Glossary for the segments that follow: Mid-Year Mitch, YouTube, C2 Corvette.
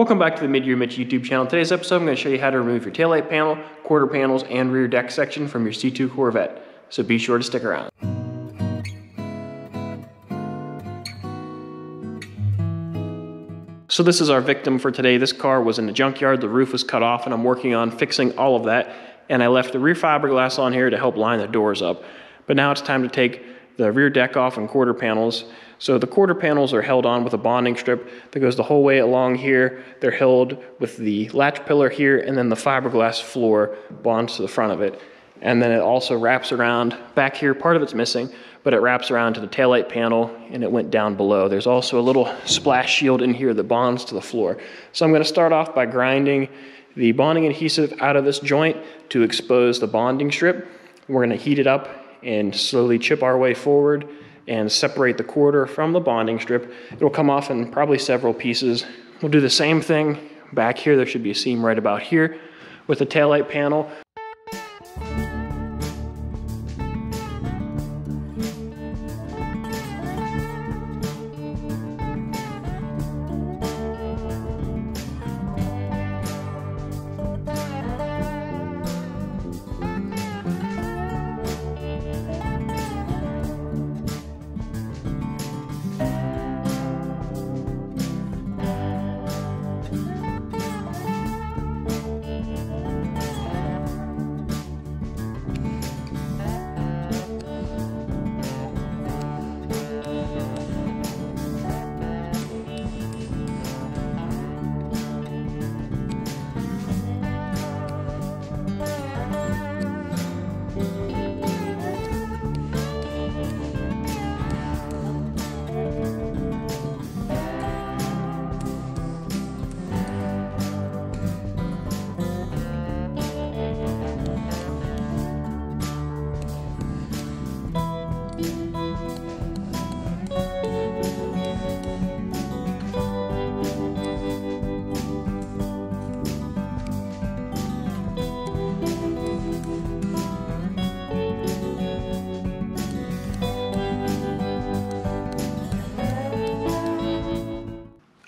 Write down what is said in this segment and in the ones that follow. Welcome back to the Mid-Year Mitch YouTube channel. In today's episode, I'm going to show you how to remove your taillight panel, quarter panels, and rear deck section from your C2 Corvette, so be sure to stick around. So this is our victim for today. This car was in the junkyard, the roof was cut off, and I'm working on fixing all of that. And I left the rear fiberglass on here to help line the doors up. But now it's time to take the rear deck off and quarter panels. So the quarter panels are held on with a bonding strip that goes the whole way along here. They're held with the latch pillar here, and then the fiberglass floor bonds to the front of it. And then it also wraps around back here. Part of it's missing, but it wraps around to the taillight panel and it went down below. There's also a little splash shield in here that bonds to the floor. So I'm going to start off by grinding the bonding adhesive out of this joint to expose the bonding strip. We're going to heat it up and slowly chip our way forward and separate the quarter from the bonding strip. It'll come off in probably several pieces. We'll do the same thing back here. There should be a seam right about here with the taillight panel.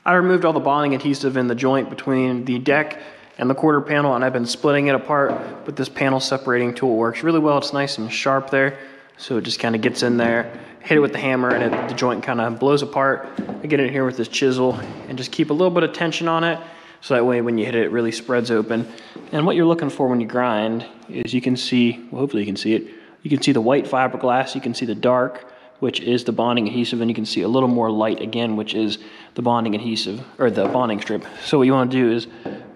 I removed all the bonding adhesive in the joint between the deck and the quarter panel, and I've been splitting it apart, but this panel separating tool works really well. It's nice and sharp there, so it just kind of gets in there, hit it with the hammer, and the joint kind of blows apart. I get in here with this chisel and just keep a little bit of tension on it, so that way when you hit it, it really spreads open. And what you're looking for when you grind is you can see, well, hopefully you can see it, you can see the white fiberglass, you can see the dark, which is the bonding adhesive, and you can see a little more light again, which is the bonding adhesive, or the bonding strip. So what you want to do is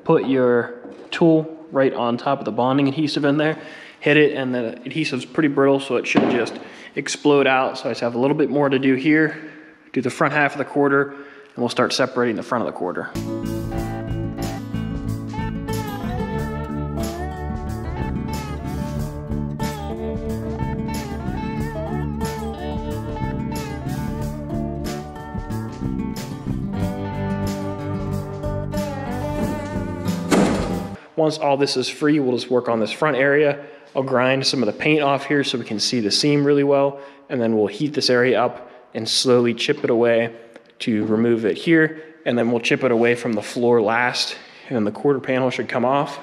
put your tool right on top of the bonding adhesive in there, hit it, and the adhesive's pretty brittle, so it should just explode out. So I just have a little bit more to do here, do the front half of the quarter, and we'll start separating the front of the quarter. Once all this is free, we'll just work on this front area. I'll grind some of the paint off here so we can see the seam really well, and then we'll heat this area up and slowly chip it away to remove it here, and then we'll chip it away from the floor last, and the quarter panel should come off.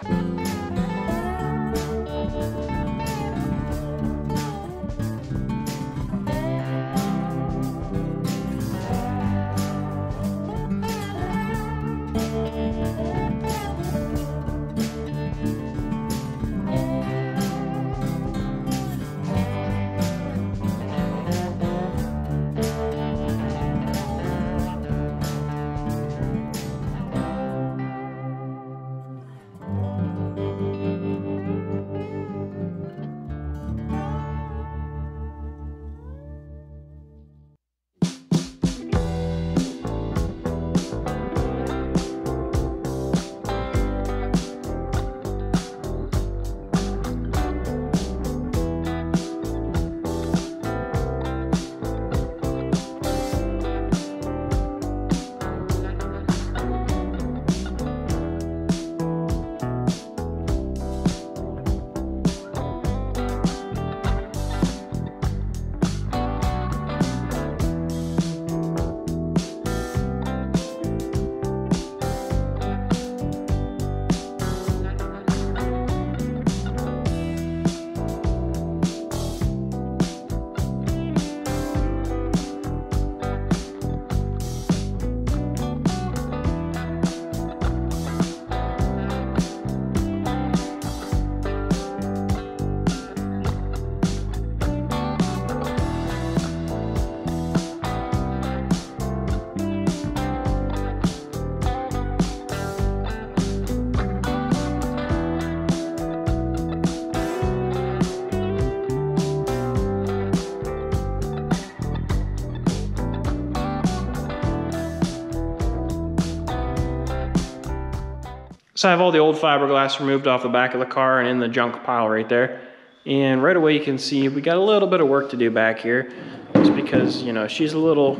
So I have all the old fiberglass removed off the back of the car and in the junk pile right there. And right away you can see we got a little bit of work to do back here. It's because, you know, she's a little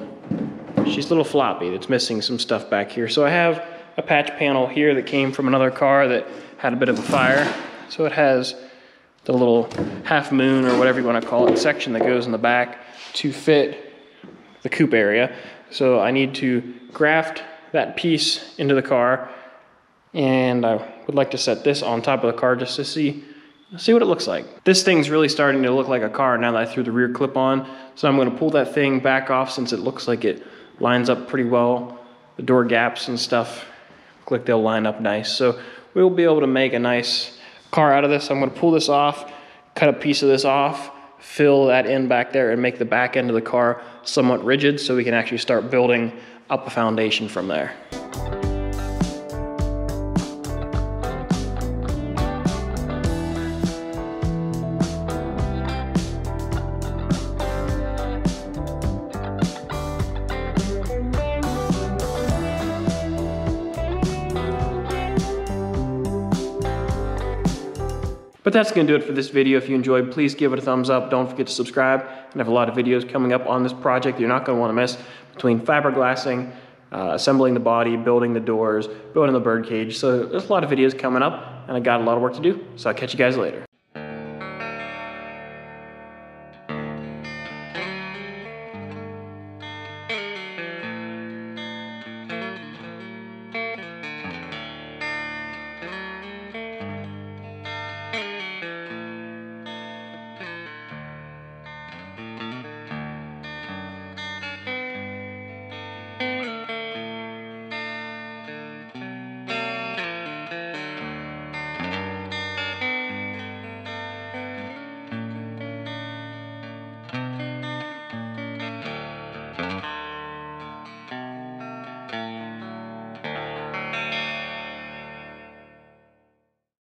floppy. That's missing some stuff back here. So I have a patch panel here that came from another car that had a bit of a fire. So it has the little half moon or whatever you want to call it section that goes in the back to fit the coupe area. So I need to graft that piece into the car, and I would like to set this on top of the car just to see what it looks like. This thing's really starting to look like a car now that I threw the rear clip on, so I'm going to pull that thing back off since it looks like it lines up pretty well. The door gaps and stuff look like they'll line up nice, so we'll be able to make a nice car out of this. I'm going to pull this off, cut a piece of this off, fill that in back there, and make the back end of the car somewhat rigid so we can actually start building up a foundation from there. But that's going to do it for this video. If you enjoyed, please give it a thumbs up. Don't forget to subscribe. I have a lot of videos coming up on this project you're not going to want to miss, between fiberglassing, assembling the body, building the doors, building the birdcage. So there's a lot of videos coming up, and I got a lot of work to do. So I'll catch you guys later.